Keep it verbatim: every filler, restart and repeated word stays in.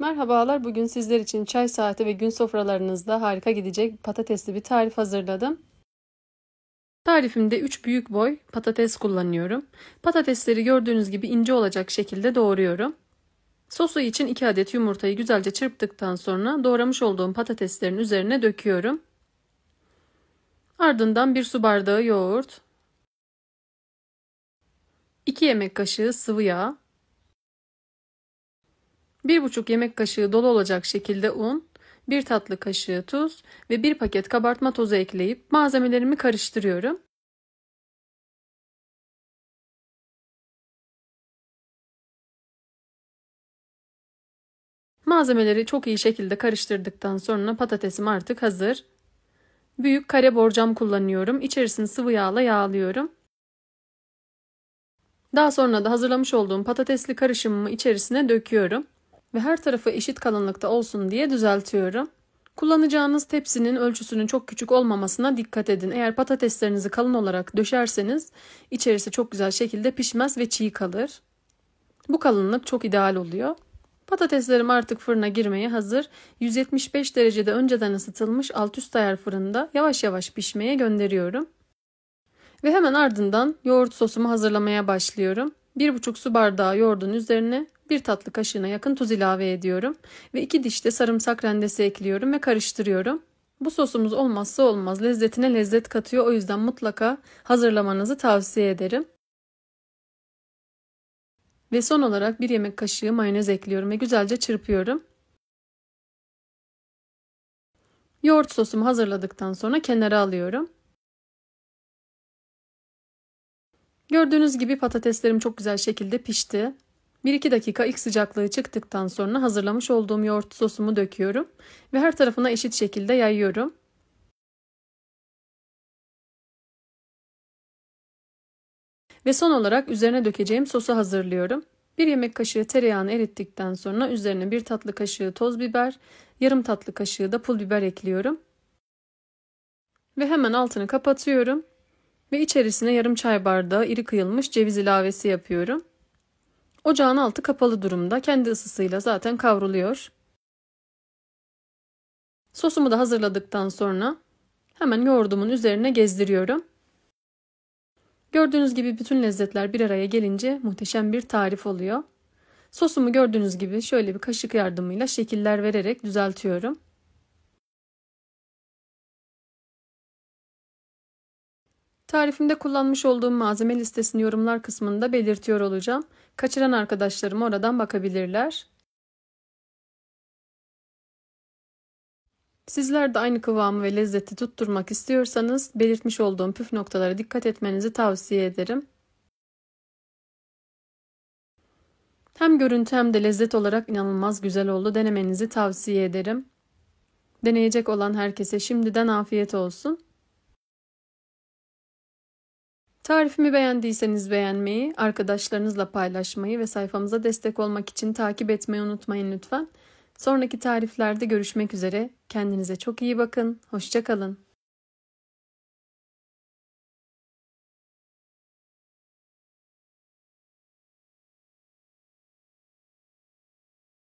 Merhabalar, bugün sizler için çay saati ve gün sofralarınızda harika gidecek patatesli bir tarif hazırladım. Tarifimde üç büyük boy patates kullanıyorum. Patatesleri gördüğünüz gibi ince olacak şekilde doğruyorum. Sosu için iki adet yumurtayı güzelce çırptıktan sonra doğramış olduğum patateslerin üzerine döküyorum. Ardından bir su bardağı yoğurt, iki yemek kaşığı sıvı yağ, bir buçuk yemek kaşığı dolu olacak şekilde un, bir tatlı kaşığı tuz ve bir paket kabartma tozu ekleyip malzemelerimi karıştırıyorum. Malzemeleri çok iyi şekilde karıştırdıktan sonra patatesim artık hazır. Büyük kare borcam kullanıyorum. İçerisini sıvı yağla yağlıyorum. Daha sonra da hazırlamış olduğum patatesli karışımımı içerisine döküyorum. Ve her tarafı eşit kalınlıkta olsun diye düzeltiyorum. Kullanacağınız tepsinin ölçüsünün çok küçük olmamasına dikkat edin. Eğer patateslerinizi kalın olarak döşerseniz içerisi çok güzel şekilde pişmez ve çiğ kalır. Bu kalınlık çok ideal oluyor. Patateslerim artık fırına girmeye hazır. yüz yetmiş beş derecede önceden ısıtılmış alt üst ayar fırında yavaş yavaş pişmeye gönderiyorum. Ve hemen ardından yoğurt sosumu hazırlamaya başlıyorum. bir buçuk su bardağı yoğurdun üzerine bir tatlı kaşığına yakın tuz ilave ediyorum. Ve iki diş de sarımsak rendesi ekliyorum ve karıştırıyorum. Bu sosumuz olmazsa olmaz, lezzetine lezzet katıyor. O yüzden mutlaka hazırlamanızı tavsiye ederim. Ve son olarak bir yemek kaşığı mayonez ekliyorum ve güzelce çırpıyorum. Yoğurt sosumu hazırladıktan sonra kenara alıyorum. Gördüğünüz gibi patateslerim çok güzel şekilde pişti. bir iki dakika ilk sıcaklığı çıktıktan sonra hazırlamış olduğum yoğurt sosumu döküyorum ve her tarafına eşit şekilde yayıyorum. Ve son olarak üzerine dökeceğim sosu hazırlıyorum. bir yemek kaşığı tereyağını erittikten sonra üzerine bir tatlı kaşığı toz biber, yarım tatlı kaşığı da pul biber ekliyorum. Ve hemen altını kapatıyorum. Ve içerisine yarım çay bardağı iri kıyılmış ceviz ilavesi yapıyorum. Ocağın altı kapalı durumda, kendi ısısıyla zaten kavruluyor. Sosumu da hazırladıktan sonra hemen yoğurdumun üzerine gezdiriyorum. Gördüğünüz gibi bütün lezzetler bir araya gelince muhteşem bir tarif oluyor. Sosumu gördüğünüz gibi şöyle bir kaşık yardımıyla şekiller vererek düzeltiyorum. Tarifimde kullanmış olduğum malzeme listesini yorumlar kısmında belirtiyor olacağım. Kaçıran arkadaşlarım oradan bakabilirler. Sizler de aynı kıvamı ve lezzeti tutturmak istiyorsanız belirtmiş olduğum püf noktalara dikkat etmenizi tavsiye ederim. Hem görüntü hem de lezzet olarak inanılmaz güzel oldu. Denemenizi tavsiye ederim. Deneyecek olan herkese şimdiden afiyet olsun. Tarifimi beğendiyseniz beğenmeyi, arkadaşlarınızla paylaşmayı ve sayfamıza destek olmak için takip etmeyi unutmayın lütfen. Sonraki tariflerde görüşmek üzere. Kendinize çok iyi bakın. Hoşça kalın.